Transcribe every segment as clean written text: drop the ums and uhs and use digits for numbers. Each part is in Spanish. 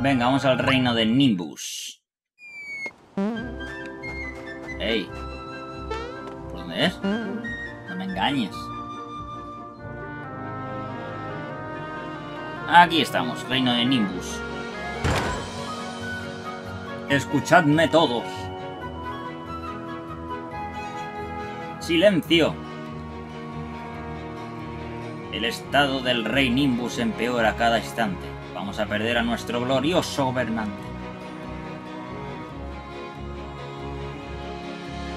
Venga, vamos al reino de Nimbus. Ey. ¿Por dónde es? No me engañes. Aquí estamos, reino de Nimbus. Escuchadme todos. ¡Silencio! El estado del rey Nimbus empeora cada instante. Vamos a perder a nuestro glorioso gobernante.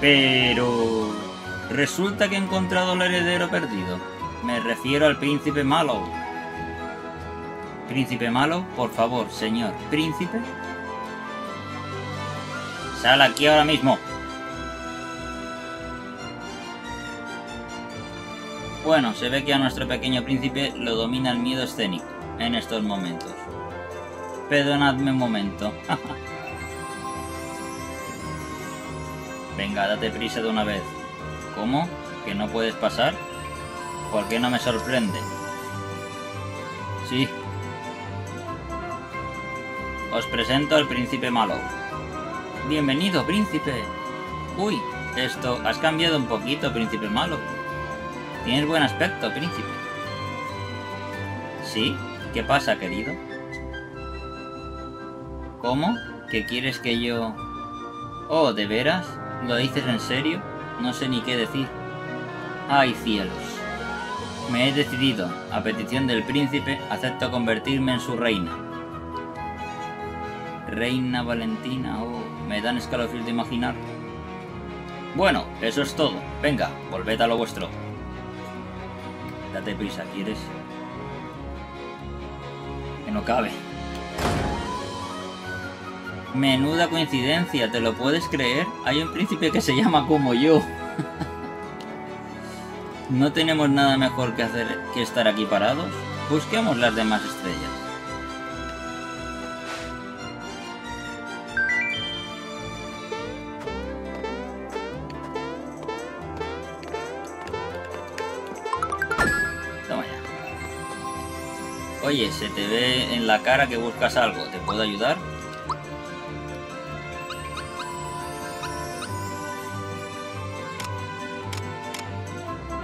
Pero... resulta que he encontrado al heredero perdido. Me refiero al príncipe Mallow. ¿Príncipe Malo? Por favor, señor. ¿Príncipe? Sal aquí ahora mismo. Bueno, se ve que a nuestro pequeño príncipe lo domina el miedo escénico en estos momentos. Perdonadme un momento. Venga, date prisa de una vez. ¿Cómo? ¿Que no puedes pasar? ¿Por qué no me sorprende? Sí. Os presento al príncipe Malo. Bienvenido, príncipe. Uy, esto... has cambiado un poquito, príncipe Malo. Tienes buen aspecto, príncipe. ¿Sí? ¿Qué pasa, querido? ¿Cómo? ¿Qué quieres que yo...? Oh, ¿de veras? ¿Lo dices en serio? No sé ni qué decir. ¡Ay, cielos! Me he decidido, a petición del príncipe, acepto convertirme en su reina. Reina Valentina, oh, me dan escalofríos de imaginar. Bueno, eso es todo. Venga, volved a lo vuestro. Date prisa, ¿quieres? Que no cabe. Menuda coincidencia, ¿te lo puedes creer? Hay un príncipe que se llama como yo. No tenemos nada mejor que hacer que estar aquí parados. Busquemos las demás estrellas. Oye, se te ve en la cara que buscas algo. ¿Te puedo ayudar?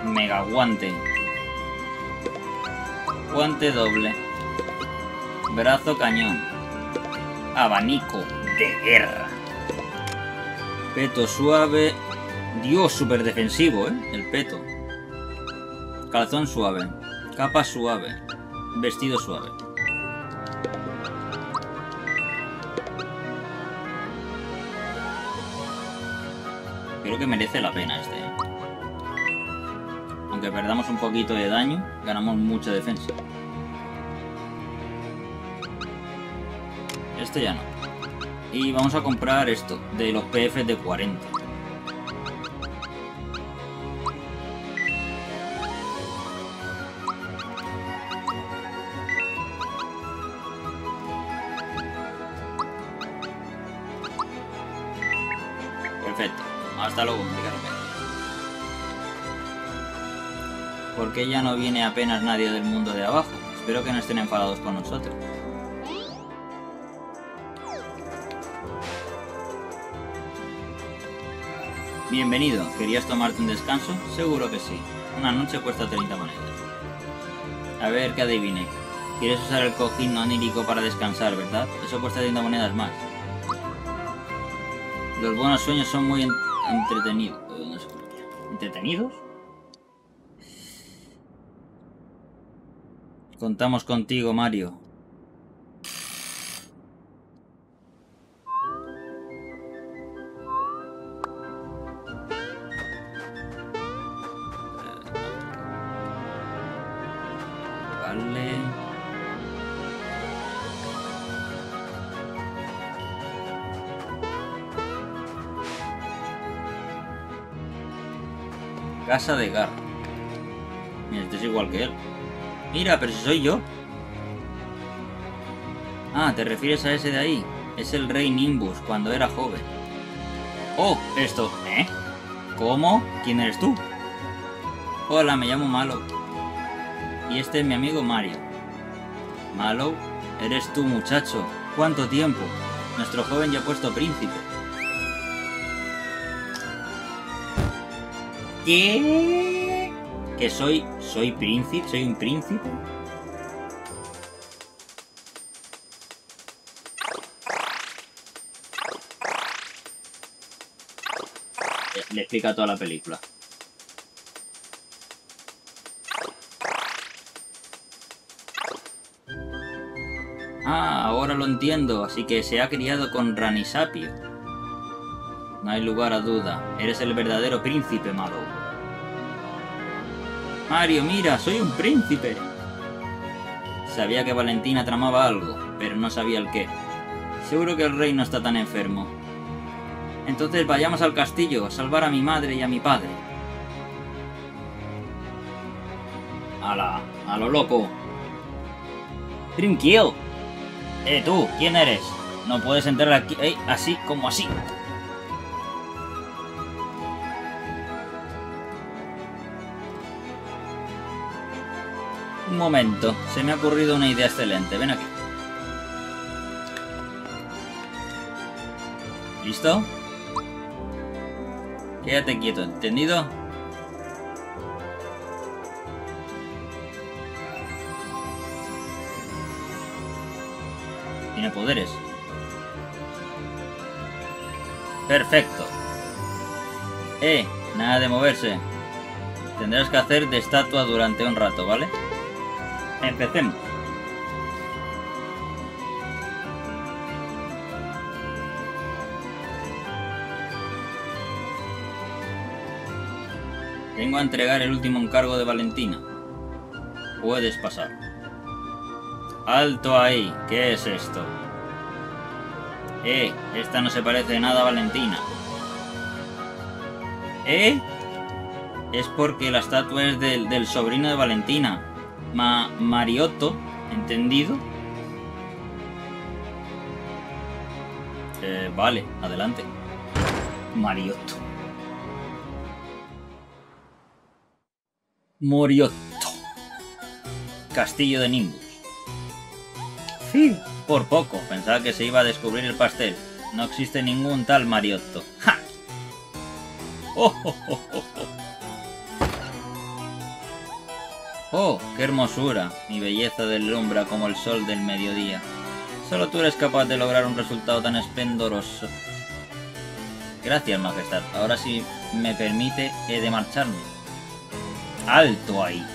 Mega guante. Guante doble. Brazo cañón. Abanico de guerra. Peto suave. Dios, súper defensivo, ¿eh? El peto. Calzón suave. Capa suave. Vestido suave. Creo que merece la pena este. Aunque perdamos un poquito de daño, ganamos mucha defensa. Este ya no. Y vamos a comprar esto, de los PF de 40. Ya no viene apenas nadie del mundo de abajo. Espero que no estén enfadados con nosotros. Bienvenido. ¿Querías tomarte un descanso? Seguro que sí. Una noche cuesta 30 monedas. A ver que adivine. ¿Quieres usar el cojín onírico para descansar, verdad? Eso cuesta 30 monedas más. Los buenos sueños son muy entretenidos. ¿Entretenidos? Contamos contigo, Mario. Vale. Casa de Garro. Mira, este es igual que él. Mira, pero si soy yo. Ah, ¿te refieres a ese de ahí? Es el rey Nimbus, cuando era joven. Oh, esto, ¿eh? ¿Cómo? ¿Quién eres tú? Hola, me llamo Malo. Y este es mi amigo Mario. Malo, eres tú, muchacho. cuánto tiempo. Nuestro joven y apuesto príncipe. ¿Qué? ¿Que soy príncipe? ¿Soy un príncipe? Le explica toda la película. Ah, ahora lo entiendo. Así que se ha criado con Ranisapi. No hay lugar a duda. Eres el verdadero príncipe, Malo. Mario, mira, soy un príncipe. Sabía que Valentina tramaba algo, pero no sabía el qué. Seguro que el rey no está tan enfermo. Entonces vayamos al castillo a salvar a mi madre y a mi padre. ¡Hala! ¡A lo loco! ¡Trinquio! Tú, ¿quién eres? No puedes entrar aquí así como así. Un momento, se me ha ocurrido una idea excelente. Ven aquí. ¿Listo? Quédate quieto, ¿entendido? Tiene poderes. Perfecto. Nada de moverse. Tendrás que hacer de estatua durante un rato, ¿vale? Empecemos. Vengo a entregar el último encargo de Valentina. Puedes pasar. ¡Alto ahí! ¿Qué es esto? Esta no se parece nada a Valentina. Es porque la estatua es del sobrino de Valentina. Mariotto, ¿entendido? Vale, adelante. Mariotto. Mariotto. Castillo de Nimbus. Sí. Por poco, pensaba que se iba a descubrir el pastel. No existe ningún tal Mariotto. ¡Ja! ¡Oh, oh, oh, oh, oh! ¡Oh, qué hermosura! Mi belleza deslumbra como el sol del mediodía. Solo tú eres capaz de lograr un resultado tan esplendoroso. Gracias, majestad. Ahora sí me permite, he de marcharme. ¡Alto ahí!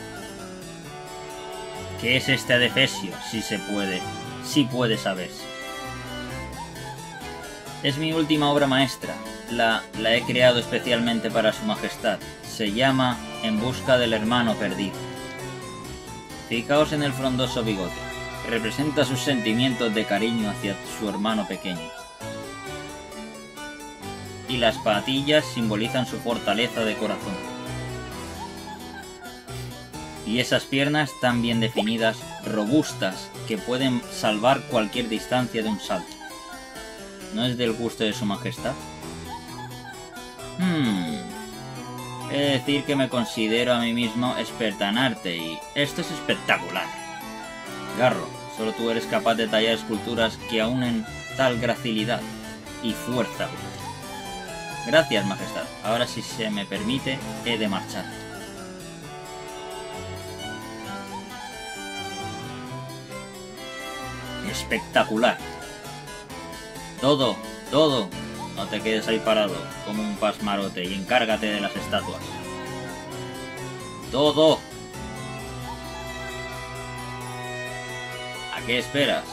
¿Qué es este adefesio? Si se puede, si puede saberse. Es mi última obra maestra. La he creado especialmente para su majestad. Se llama En Busca del Hermano Perdido. Fijaos en el frondoso bigote. Representa sus sentimientos de cariño hacia su hermano pequeño. Y las patillas simbolizan su fortaleza de corazón. Y esas piernas tan bien definidas, robustas, que pueden salvar cualquier distancia de un salto. ¿No es del gusto de su majestad? He de decir que me considero a mí mismo experta en arte y esto es espectacular. Garro, solo tú eres capaz de tallar esculturas que aúnen tal gracilidad y fuerza. Gracias, majestad. Ahora si se me permite, he de marchar. Espectacular. Dodo, Dodo, no te quedes ahí parado como un pasmarote y encárgate de las estatuas. Dodo. ¿A qué esperas?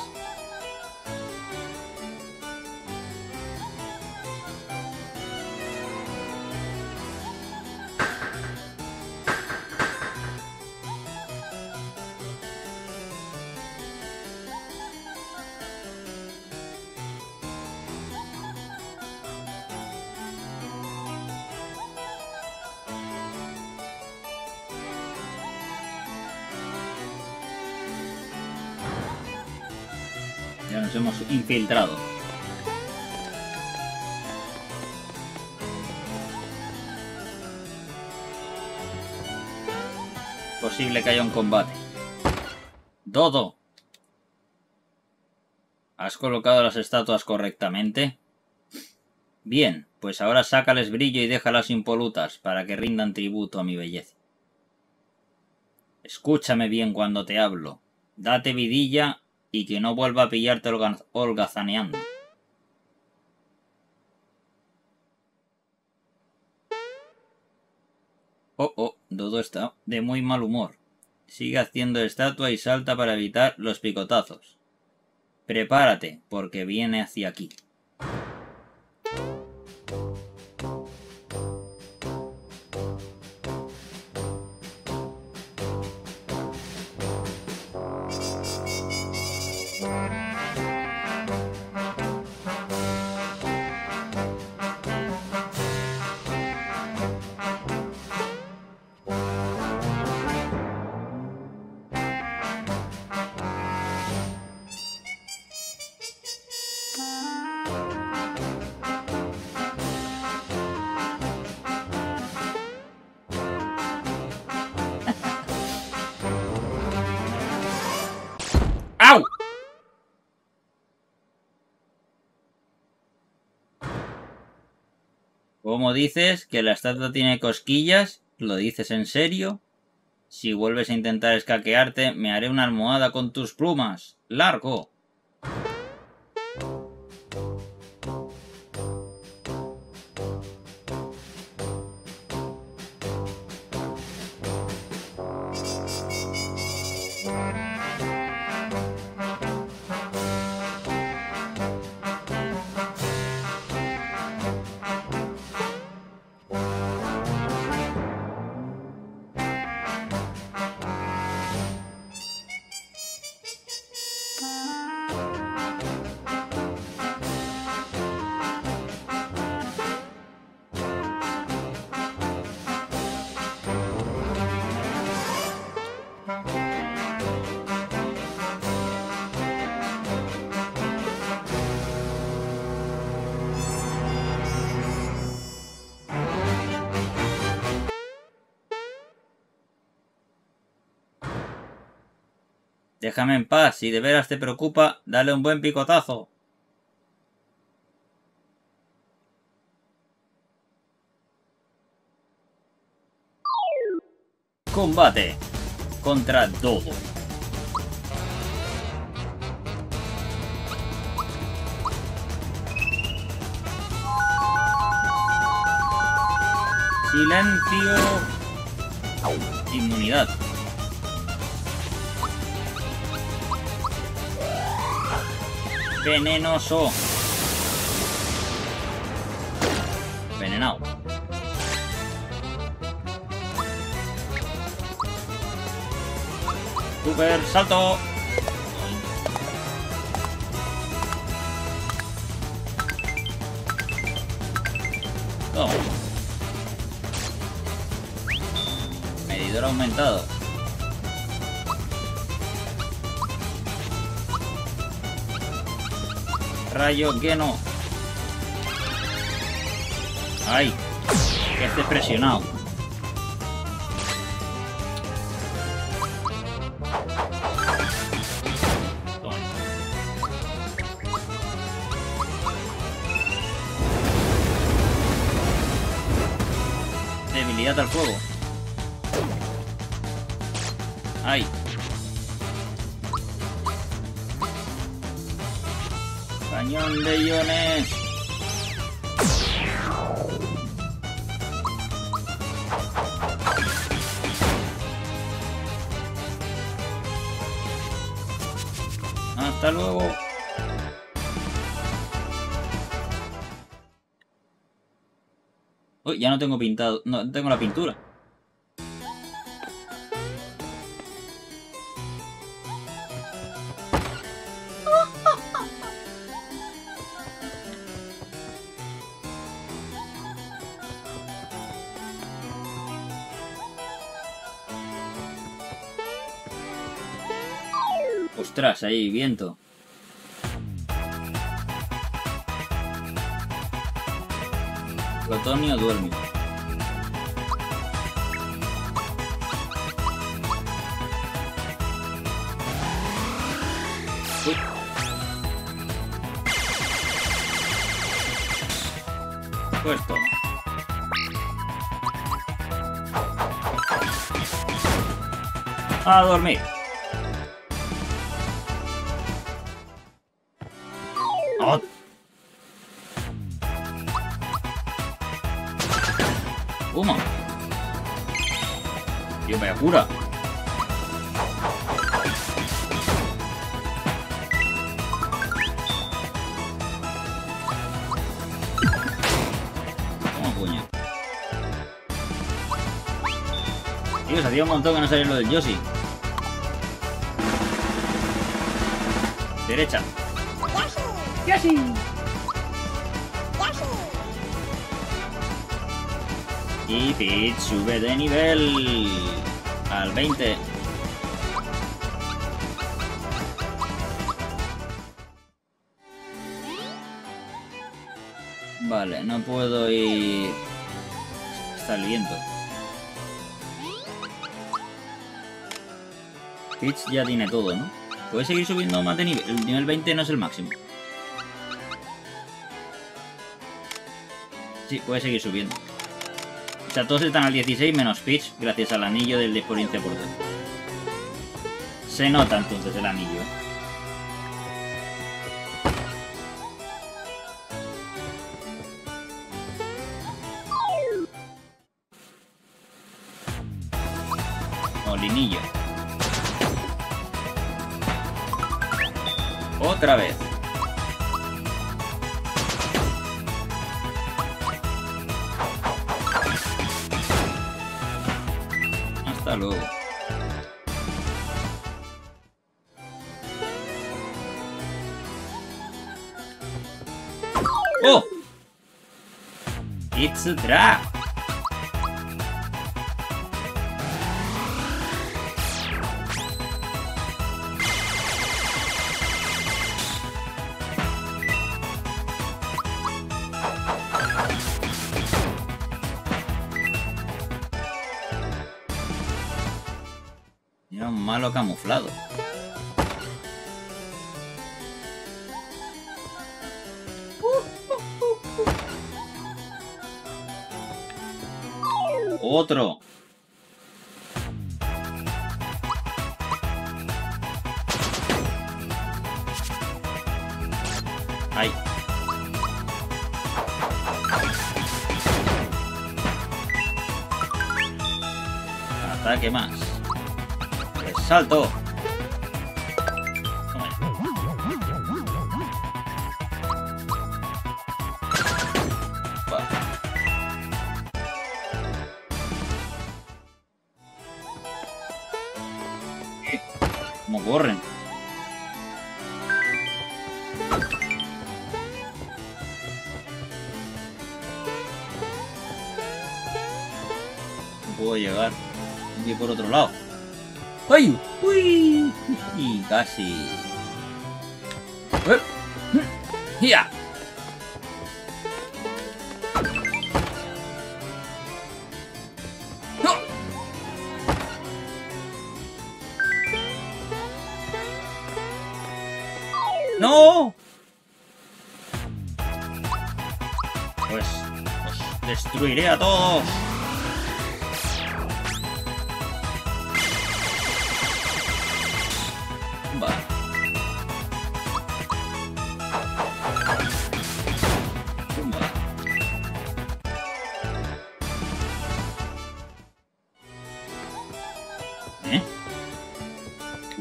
Ya nos hemos infiltrado. Posible que haya un combate. ¡Dodo! ¿Has colocado las estatuas correctamente? Bien, pues ahora sácales brillo y déjalas impolutas para que rindan tributo a mi belleza. Escúchame bien cuando te hablo. Date vidilla y que no vuelva a pillarte holgazaneando. Oh, oh, Dodo está de muy mal humor. Sigue haciendo estatua y salta para evitar los picotazos. Prepárate, porque viene hacia aquí. ¿Cómo dices que la estatua tiene cosquillas? ¿Lo dices en serio? Si vuelves a intentar escaquearte, me haré una almohada con tus plumas. ¡Largo! Déjame en paz, si de veras te preocupa, dale un buen picotazo. Combate contra Dodo. Silencio. Inmunidad. Venenoso. Venenado. Super salto. Toma. Medidor aumentado. Rayo Geno. Ay, que esté presionado. Toma. Debilidad al fuego. Ay. Cañón de iones. Hasta luego. Uy, ya no tengo pintado. No tengo la pintura. Ostras, ahí, viento. Plutonio duerme. supuesto. A dormir. Oh. Humo. Tío, me apura. Tío, se hacía un montón que no salía lo del Yoshi. Derecha. ¡Yoshi! Y Peach sube de nivel al 20. Vale, no puedo ir... Está el viento. Peach ya tiene todo, ¿no? Puede seguir subiendo más de nivel. El nivel 20 no es el máximo. Sí, puede seguir subiendo. O sea, todos están al 16 menos Peach, gracias al anillo del 10 por 11 por 2. Se nota entonces el anillo. Molinillo. Otra vez. Hasta luego. ¡Oh! ¡It's a trap! Malo camuflado. Otro. Ay. Ataque más. ¡Salto! ¿Cómo corren? No puedo llegar. Voy por otro lado. ¡Ay! ¡Uy! Y casi. ¡Ya! ¡No! ¡No! Pues os destruiré a todos.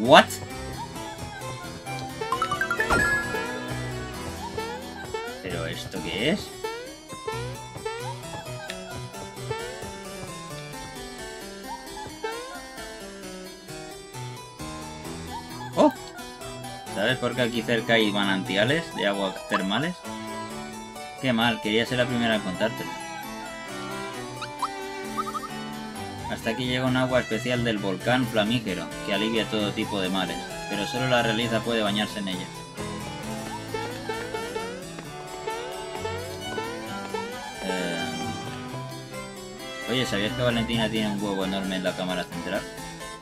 What? ¿Pero esto qué es? ¡Oh! ¿Sabes por qué aquí cerca hay manantiales de aguas termales? Qué mal, quería ser la primera en contártelo. Hasta aquí llega un agua especial del volcán flamígero, que alivia todo tipo de males, pero solo la realeza puede bañarse en ella. Oye, ¿sabías que Valentina tiene un huevo enorme en la cámara central?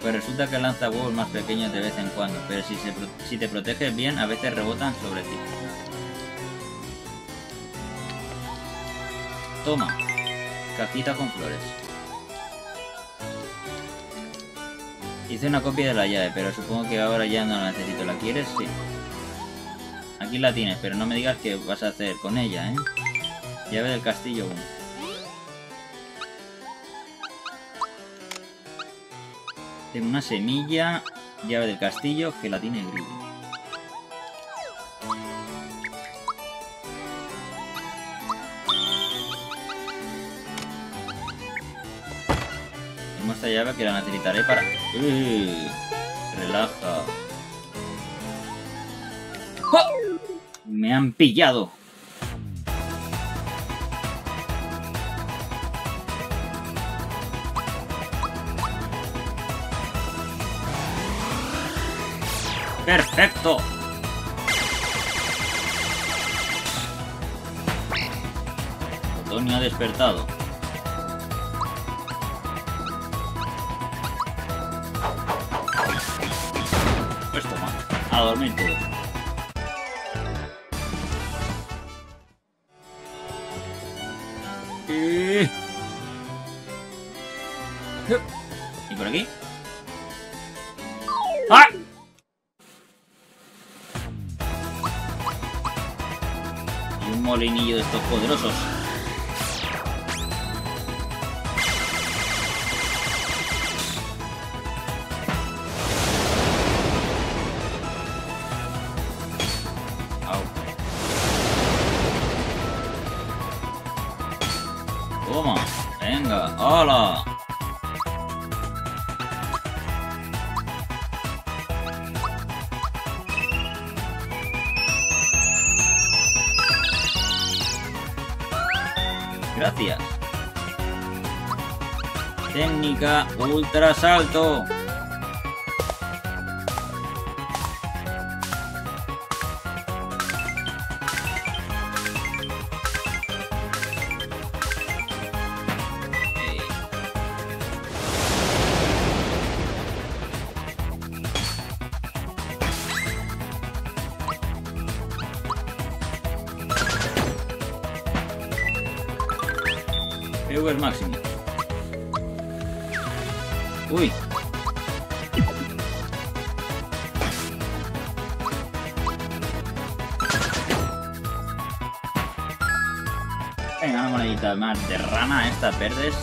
Pues resulta que lanza huevos más pequeños de vez en cuando, pero si te proteges bien, a veces rebotan sobre ti. Toma, cajita con flores. Hice una copia de la llave, pero supongo que ahora ya no la necesito. ¿La quieres? Sí. Aquí la tienes, pero no me digas qué vas a hacer con ella, ¿eh? Llave del castillo 1. Tengo una semilla, llave del castillo, gelatina y grillo. Esta llave que la necesitaré para... Relaja. ¡Oh! Me han pillado. Perfecto. Otoño ha despertado. A dormir todos. ¿Y por aquí? ¡Ah! Y un molinillo de estos poderosos. ¡Hola! Gracias. Técnica ultra salto. El máximo. Uy. Venga, una monedita más de rana. Esta perdes.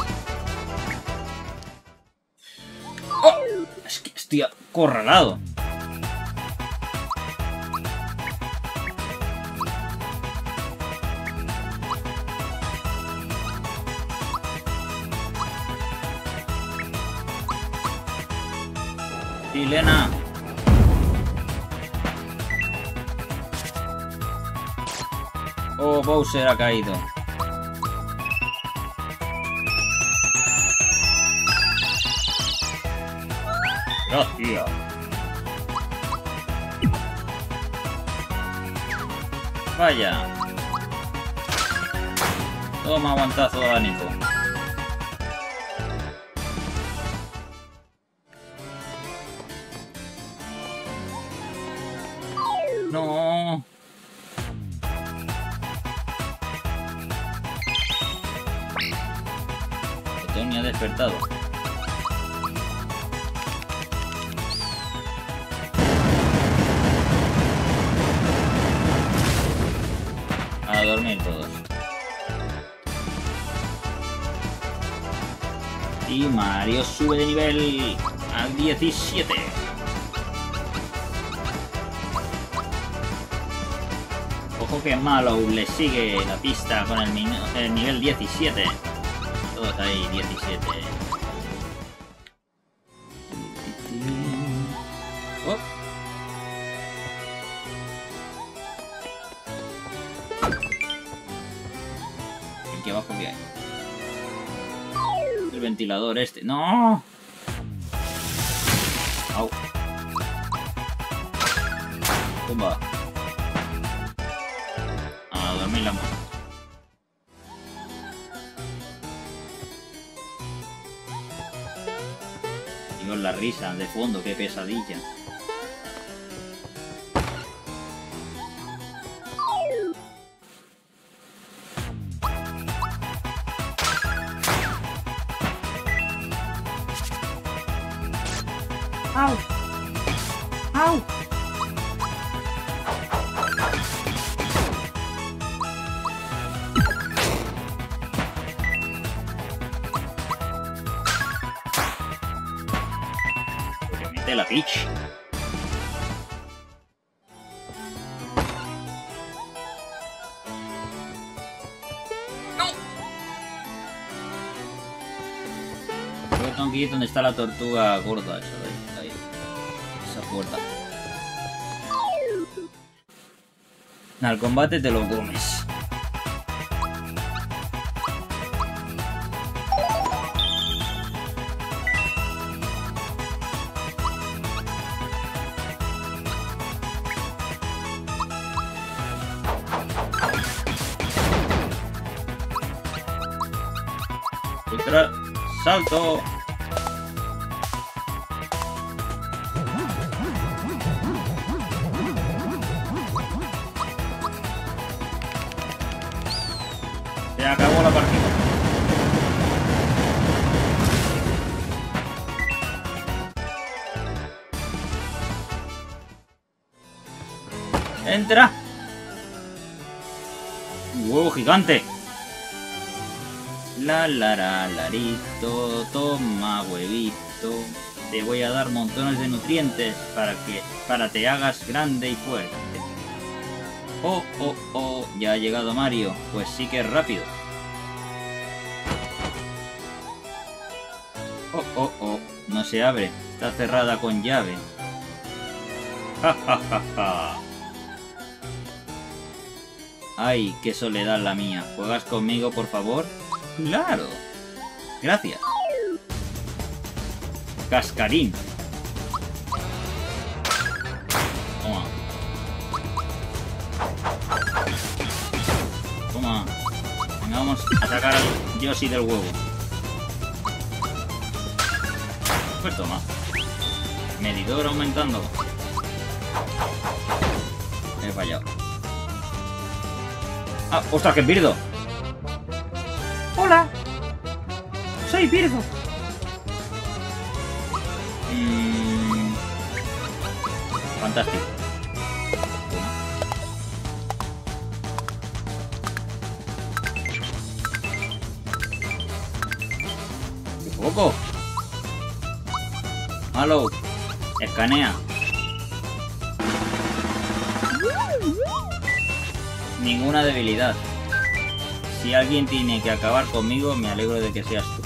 ¡Oh! Es que estoy acorralado. Elena. Oh, Bowser ha caído. Gracias. Vaya. Toma aguantazo de ánimo. No. Otoño ha despertado. A dormir todos. Y Mario sube de nivel al 17. Que Mallow le sigue la pista con el nivel 17. Todos ahí, 17. Oh. Aquí abajo que hay. El ventilador este. ¡No! Au. Tumba. La mano. Y con la risa de fondo, qué pesadilla. de la Peach. ¡No! Creo que tengo que ir donde está la tortuga gorda, chaval. Ahí. Esa puerta. Al combate te lo comes. ¡Salto! Se acabó la partida. ¡Entra! ¡Un huevo gigante! La lara larito, toma huevito, te voy a dar montones de nutrientes para te hagas grande y fuerte. Oh, ya ha llegado Mario, pues sí que es rápido. Oh, no se abre, está cerrada con llave. Ja. Ay, qué soledad la mía, ¿juegas conmigo por favor? ¡Claro! ¡Gracias! ¡Cascarín! Toma. Toma. Venga, vamos a sacar al Yoshi del huevo. Pues toma. Medidor aumentando. He fallado. ¡Ah! ¡Ostras, que es Birdo! ¡Hola! ¡Soy Birdo! Fantástico. ¡Qué poco! Malo, escanea. Ninguna debilidad. Si alguien tiene que acabar conmigo, me alegro de que seas tú.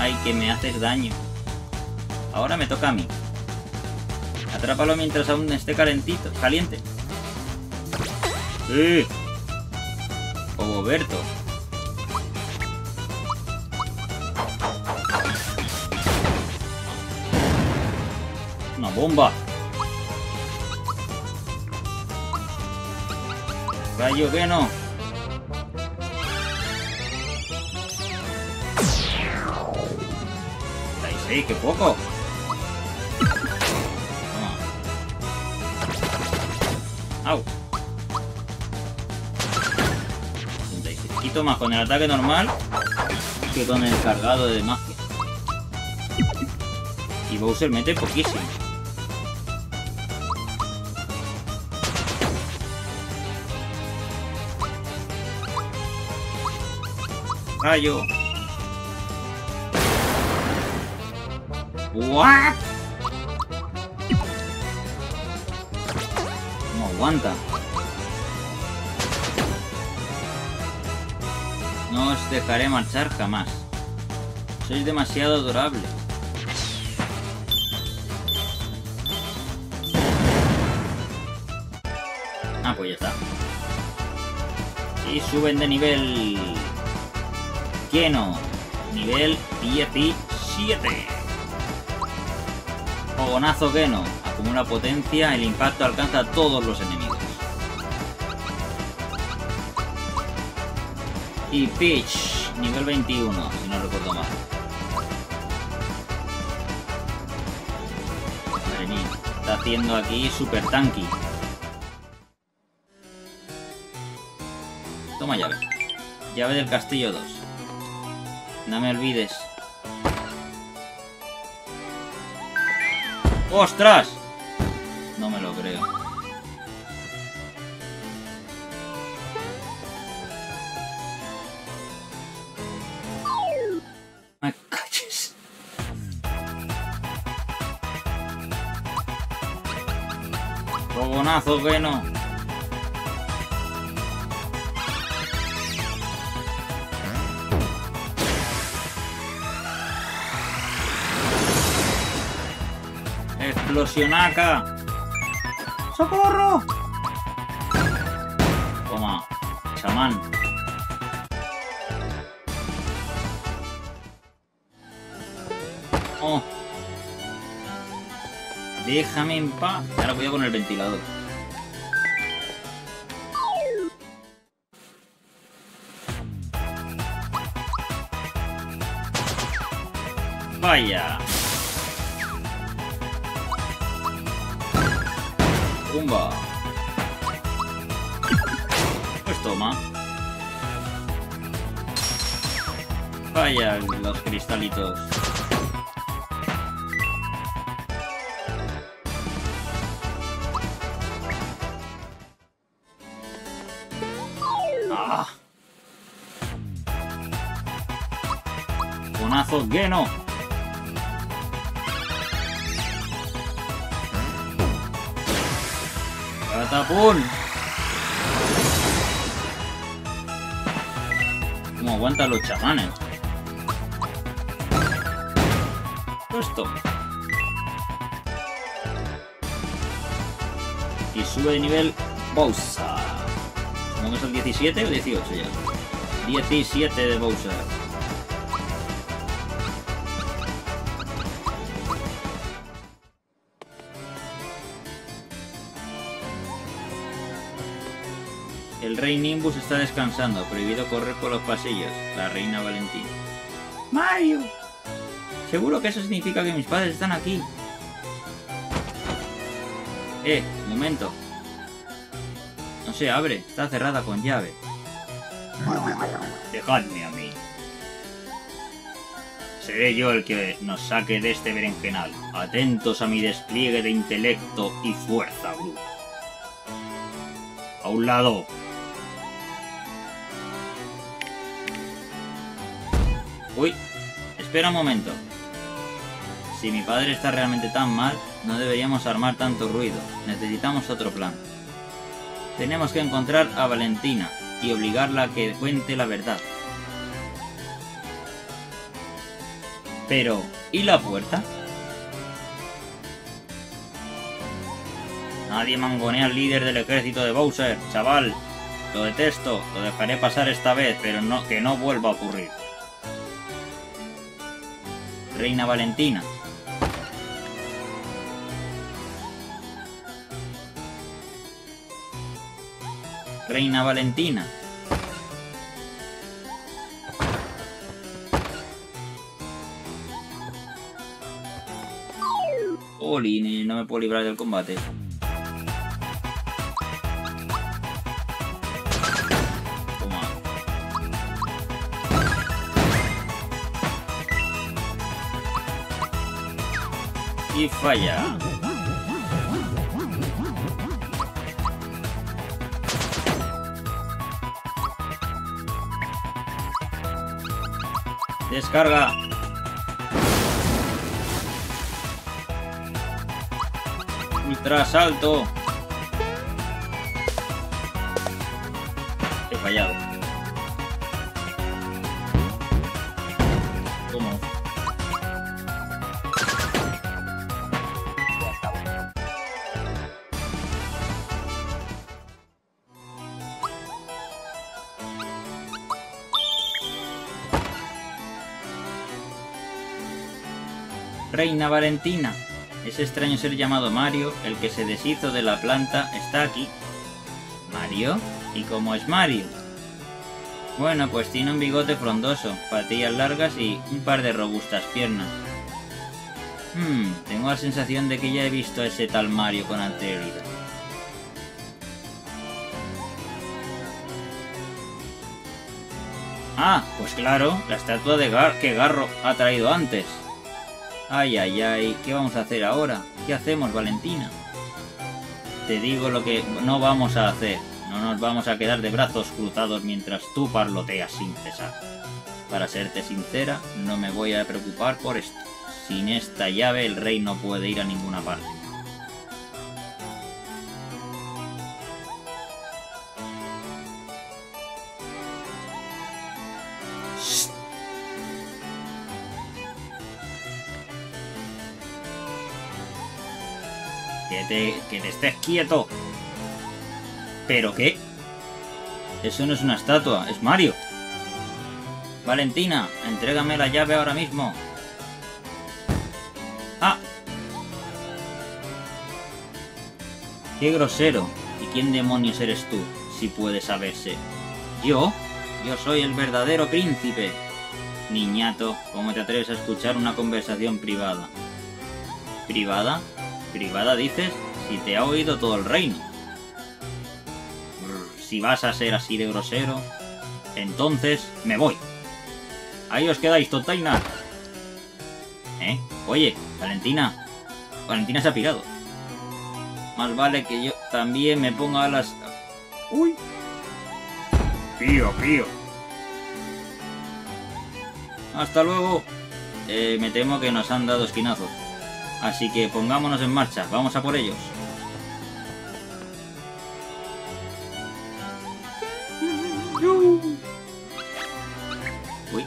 Ay, que me haces daño. Ahora me toca a mí. Atrápalo mientras aún esté calentito, caliente. Sí. O Boberto. ¡Bomba! ¡Rayo Geno! ¡Sí, qué poco! Ah. ¡Au! 36. Quito más con el ataque normal que con el cargado de magia. Y Bowser mete poquísimo. Rayo. What? No aguanta. No os dejaré marchar jamás. Sois demasiado adorable. Ah, pues ya está. Y suben de nivel. Geno, nivel 17. Fogonazo Geno, acumula potencia, el impacto alcanza a todos los enemigos. Y Peach, nivel 21, si no recuerdo mal. Madre mía, está haciendo aquí super tanky. Toma llave. Llave del castillo 2. No me olvides. ¡Ostras! No me lo veo. ¡Jabonazo, Geno! ¡Explosionaca! ¡Socorro! Toma, chamán. Oh. Déjame en paz. Ahora voy a con el ventilador. Vaya. ¡Pumba! Pues toma. Vaya los cristalitos. ¡Ah! ¡Bonazo, Geno! ¡Tapón! ¿Cómo aguantan los chamanes? Esto. Y sube de nivel Bowser. Supongo que es el 17 o 18 ya. 17 de Bowser. El rey Nimbus está descansando. Prohibido correr por los pasillos. La reina Valentina. ¡Mario! Seguro que eso significa que mis padres están aquí. Momento. No se abre. Está cerrada con llave. Dejadme a mí. Seré yo el que nos saque de este berenjenal. Atentos a mi despliegue de intelecto y fuerza bruta. A un lado. Uy, espera un momento. Si mi padre está realmente tan mal, no deberíamos armar tanto ruido. Necesitamos otro plan. Tenemos que encontrar a Valentina y obligarla a que cuente la verdad. Pero, ¿y la puerta? Nadie mangonea al líder del ejército de Bowser, chaval. Lo detesto, lo dejaré pasar esta vez, pero no, que no vuelva a ocurrir. Reina Valentina. Reina Valentina. Oli, no me puedo librar del combate. Y falla. Descarga. Ultrasalto. He fallado. ¿Cómo? Reina Valentina. Ese extraño ser llamado Mario, el que se deshizo de la planta, está aquí. ¿Mario? ¿Y cómo es Mario? Bueno, pues tiene un bigote frondoso, patillas largas y un par de robustas piernas. Tengo la sensación de que ya he visto a ese tal Mario con anterioridad. Ah, pues claro, la estatua de Garro ha traído antes. Ay, ay, ay, ¿qué vamos a hacer ahora? ¿Qué hacemos, Valentina? Te digo lo que no vamos a hacer. No nos vamos a quedar de brazos cruzados mientras tú parloteas sin cesar. Para serte sincera, no me voy a preocupar por esto. Sin esta llave el rey no puede ir a ninguna parte. Que te estés quieto. ¿Pero qué? Eso no es una estatua, es Mario. Valentina, entrégame la llave ahora mismo. ¡Ah! ¡Qué grosero! ¿Y quién demonios eres tú, si puede saberse? ¿Yo? Yo soy el verdadero príncipe. Niñato, ¿cómo te atreves a escuchar una conversación privada? ¿Privada? ¿Privada dices? Si te ha oído todo el reino. Si vas a ser así de grosero, entonces me voy. Ahí os quedáis, tontainas. Oye, Valentina. Valentina se ha pirado. Más vale que yo también me ponga las... ¡Uy! Pío. Hasta luego. Me temo que nos han dado esquinazos. Así que pongámonos en marcha. Vamos a por ellos. Uy.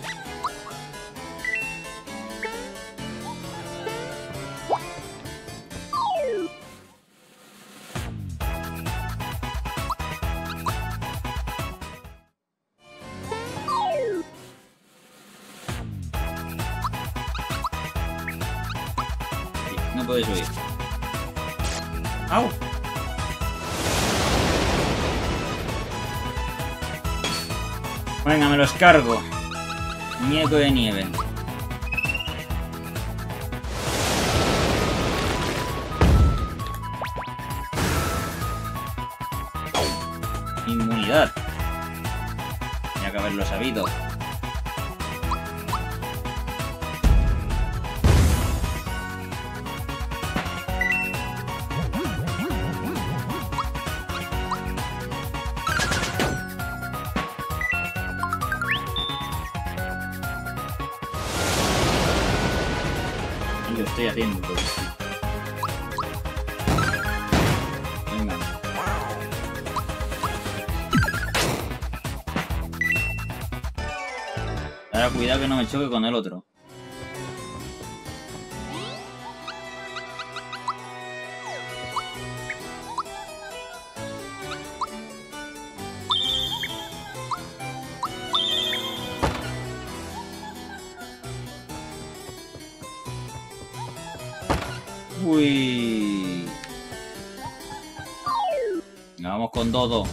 Podéis subir. ¡Au! Venga, me los cargo. Muñeco de nieve. Inmunidad. Tenía que haberlo sabido. Estoy haciendo todo. Venga. Ahora cuidado que no me choque con el otro. Uy. Vamos con Dodo.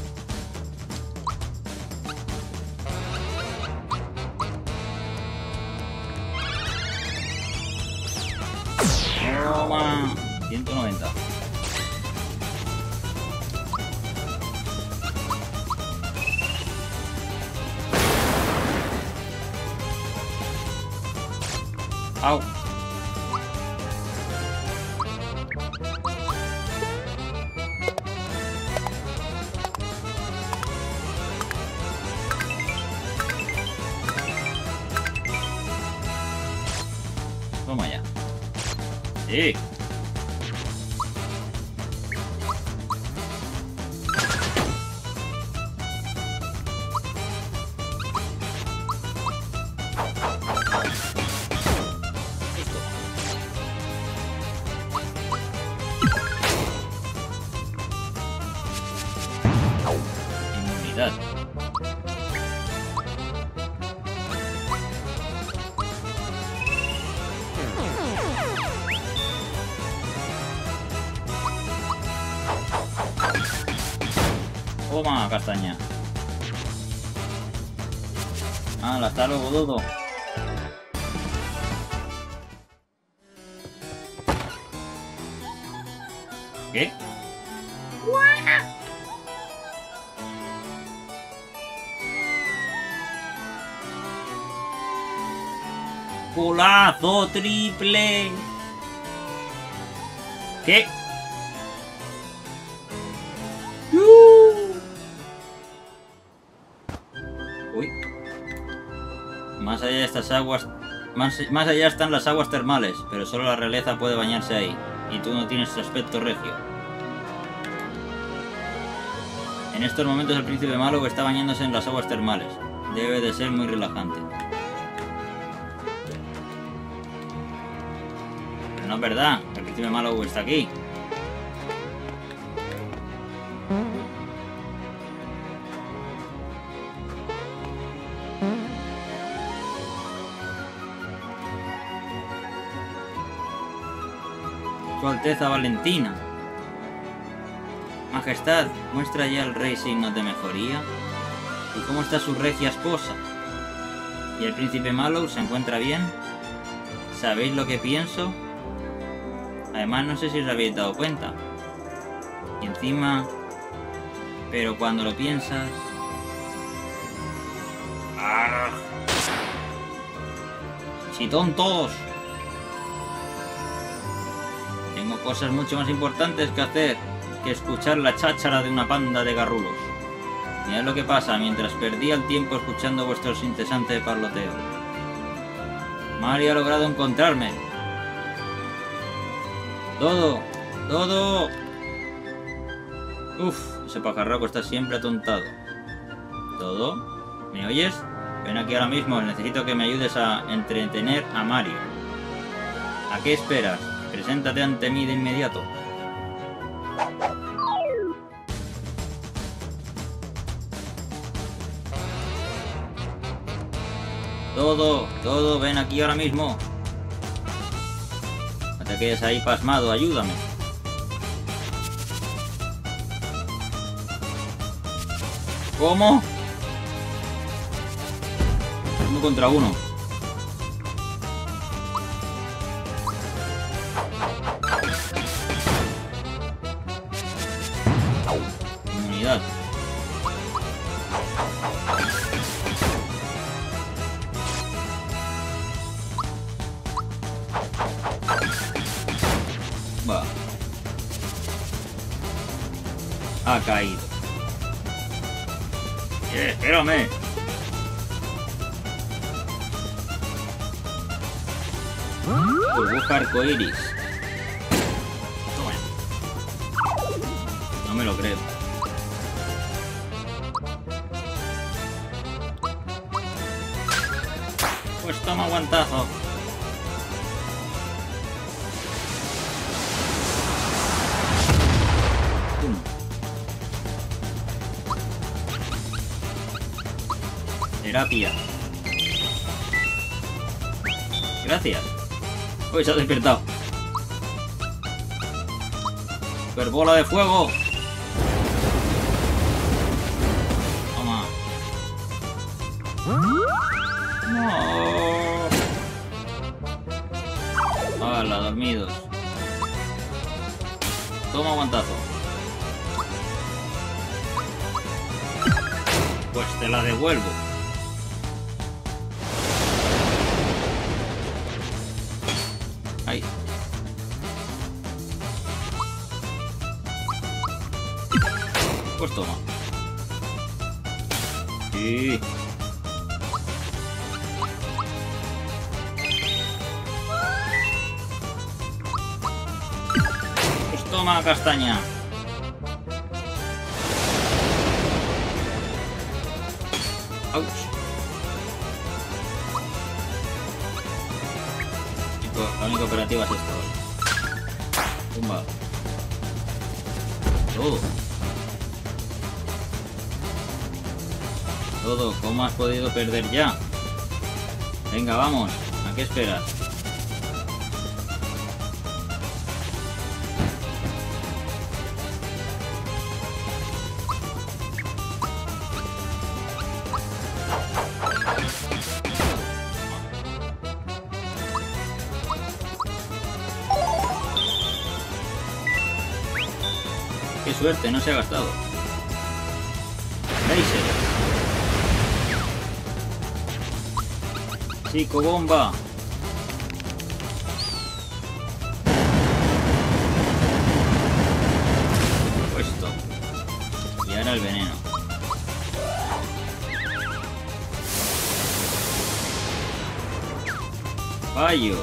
¡Toma! 190. ¡Au! Toma ya. Sí. Inmunidad. Toma, castaña. Ah, hasta luego, Dodo. ¿Qué? ¡Guau! ¡Golazo triple! ¿Qué? Uy. Más allá de estas aguas... Más allá están las aguas termales, pero solo la realeza puede bañarse ahí. Y tú no tienes aspecto regio. En estos momentos el príncipe Malo está bañándose en las aguas termales. Debe de ser muy relajante. Pero no es verdad, el príncipe Malo está aquí. Su Alteza Valentina. Majestad, muestra ya al rey signos de mejoría. ¿Y cómo está su regia esposa? ¿Y el príncipe Mallow se encuentra bien? ¿Sabéis lo que pienso? Además, no sé si os habéis dado cuenta. Y encima... Pero cuando lo piensas... ¡Arr! ¡Si tontos! Tengo cosas mucho más importantes que hacer que escuchar la cháchara de una panda de garrulos. Mirad lo que pasa mientras perdía el tiempo escuchando vuestros incesantes parloteos. Mario ha logrado encontrarme. ¡Dodo! ¡Dodo! Uf, ese pajarraco está siempre atontado. ¿Dodo? ¿Me oyes? Ven aquí ahora mismo, necesito que me ayudes a entretener a Mario. ¿A qué esperas? Preséntate ante mí de inmediato. Dodo, Dodo, ven aquí ahora mismo. No te quedes ahí pasmado, ayúdame. ¿Cómo? Uno contra uno. Inmunidad. Va. Ha caído. Espérame. Burbuja arcoiris. No me lo creo. Pues toma guantazo. Terapia. Gracias. Uy, se ha despertado. Superbola de fuego. Toma. No. Hala, dormidos. Toma guantazo. Pues te la devuelvo. Pues toma. Sí. Pues toma, castaña. Ouch. La única operativa es esta. Tumba. Todo. Todo, ¿cómo has podido perder ya? Venga, vamos, ¿a qué esperas? Qué suerte, no se ha gastado. Laser. Chico bomba. Puesto. Y ahora el veneno. Fallo.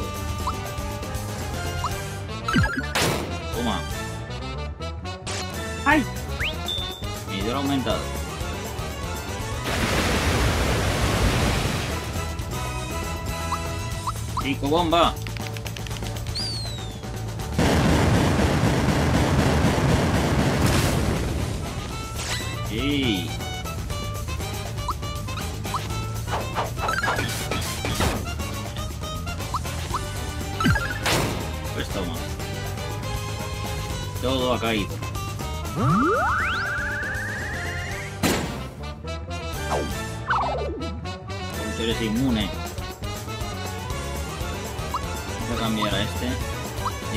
Toma. ¡Ay! Mi dolor aumentado. Pico bomba. Sí. Pues toma. todo ha caído. Tú eres inmune. Voy a cambiar a este.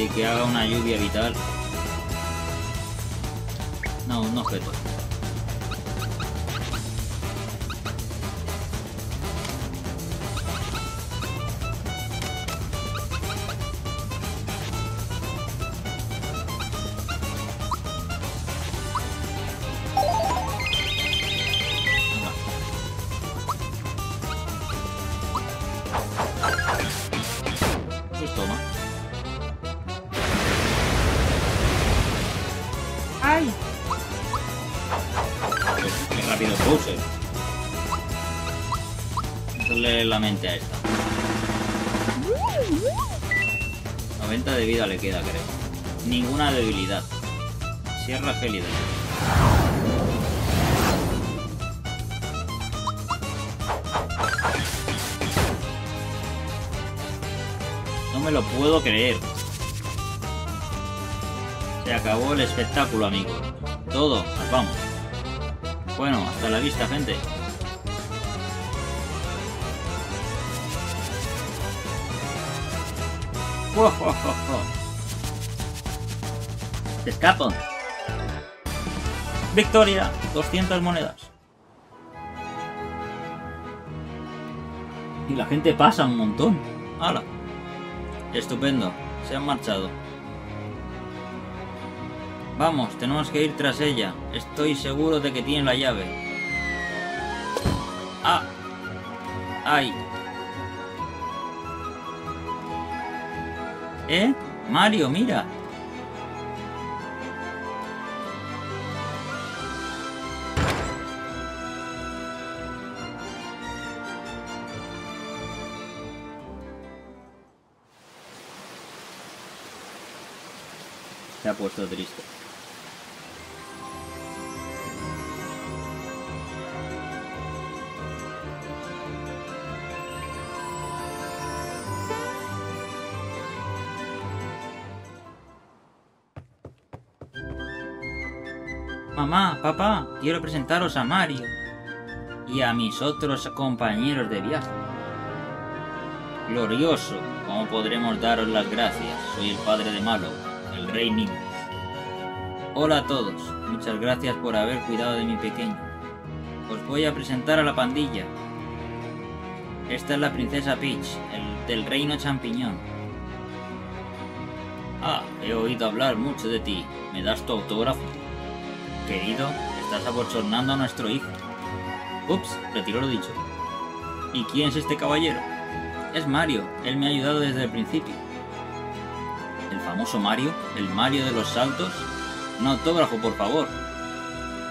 Y que haga una lluvia vital. No, un objeto. A esta 90 de vida le queda, creo. Ninguna debilidad. Sierra gélida. No me lo puedo creer. Se acabó el espectáculo, amigos. Todo, nos vamos. Bueno, hasta la vista, gente. ¡Te escapan! ¡Victoria! 200 monedas. Y la gente pasa un montón. ¡Hala! Estupendo. Se han marchado. Vamos, tenemos que ir tras ella. Estoy seguro de que tiene la llave. ¡Ah! ¡Ay! ¿Eh? Mario, mira. Se ha puesto triste. Mamá, papá, quiero presentaros a Mario y a mis otros compañeros de viaje. Glorioso, ¿cómo podremos daros las gracias? Soy el padre de Malo, el rey Nimbus. Hola a todos, muchas gracias por haber cuidado de mi pequeño. Os voy a presentar a la pandilla. Esta es la princesa Peach, del reino champiñón. Ah, he oído hablar mucho de ti. ¿Me das tu autógrafo? Querido, estás abochornando a nuestro hijo. Ups, retiro lo dicho. ¿Y quién es este caballero? Es Mario, él me ha ayudado desde el principio. ¿El famoso Mario? ¿El Mario de los saltos? Un autógrafo, por favor.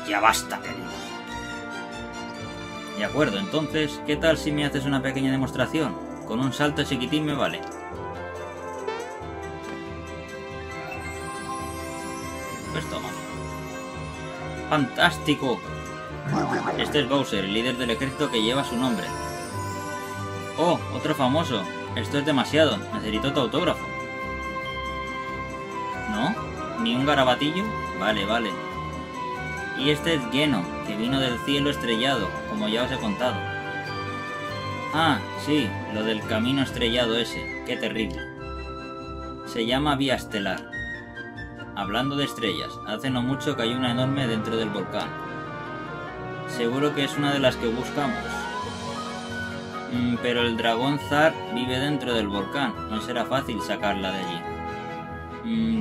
Ya basta, querido. De acuerdo, entonces, ¿qué tal si me haces una pequeña demostración? Con un salto chiquitín me vale. Pues toma. ¡Fantástico! Este es Bowser, el líder del ejército que lleva su nombre. ¡Oh! Otro famoso. Esto es demasiado. Necesito tu autógrafo. ¿No? ¿Ni un garabatillo? Vale, vale. Y este es Geno, que vino del cielo estrellado, como ya os he contado. Ah, sí, lo del camino estrellado ese. ¡Qué terrible! Se llama Vía Estelar. Hablando de estrellas, hace no mucho cayó una enorme dentro del volcán. Seguro que es una de las que buscamos. Pero el dragón Zar vive dentro del volcán, no será fácil sacarla de allí.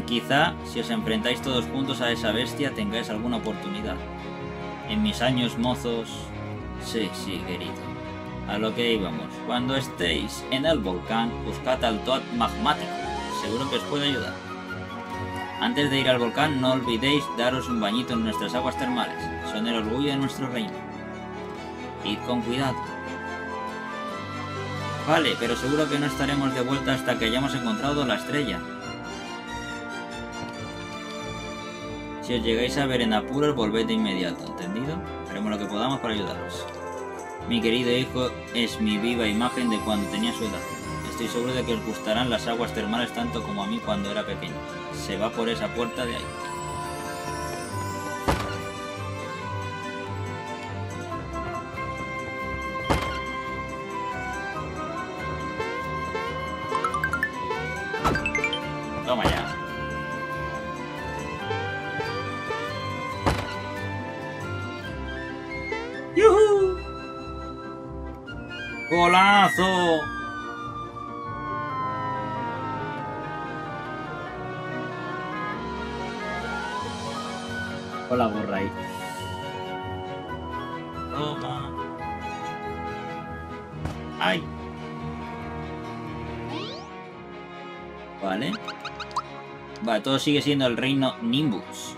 Quizá, si os enfrentáis todos juntos a esa bestia, tengáis alguna oportunidad. En mis años mozos... Sí, sí, querido. A lo que íbamos. Cuando estéis en el volcán, buscad al Toad Magmático. Seguro que os puede ayudar. Antes de ir al volcán, no olvidéis daros un bañito en nuestras aguas termales. Son el orgullo de nuestro reino. Id con cuidado. Vale, pero seguro que no estaremos de vuelta hasta que hayamos encontrado la estrella. Si os llegáis a ver en apuros, volved de inmediato, ¿entendido? Haremos lo que podamos para ayudaros. Mi querido hijo es mi viva imagen de cuando tenía su edad. Estoy seguro de que os gustarán las aguas termales tanto como a mí cuando era pequeño. Se va por esa puerta de ahí. ¡Golazo! Con la gorra ahí. Toma. ¡Ay! Vale. Vale, todo sigue siendo el reino Nimbus.